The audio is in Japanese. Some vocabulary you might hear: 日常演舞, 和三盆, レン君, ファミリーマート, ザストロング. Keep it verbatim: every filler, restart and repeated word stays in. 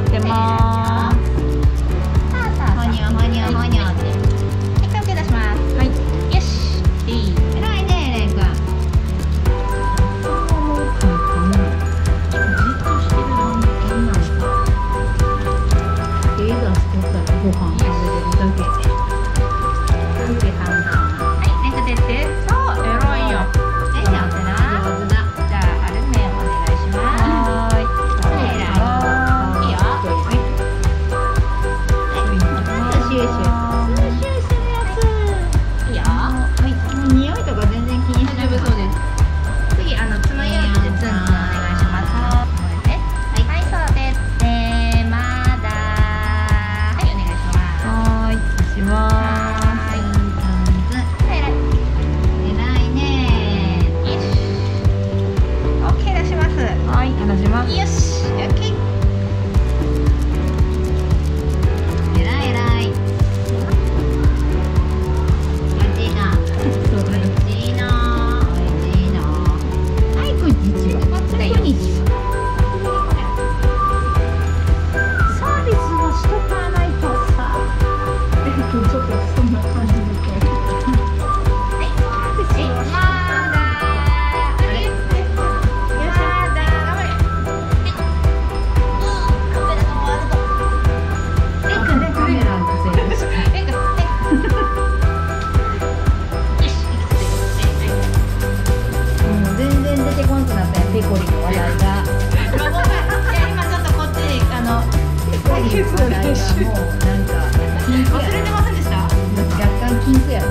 ってます。ほにょほにょほにょって。一回受け出します。はい、よし、いい。偉いね、レン君。じっとしてるのに変なの。家が作ったらご飯食べれるだけ。 もうなんか忘れてませんでした？若干禁句やろ。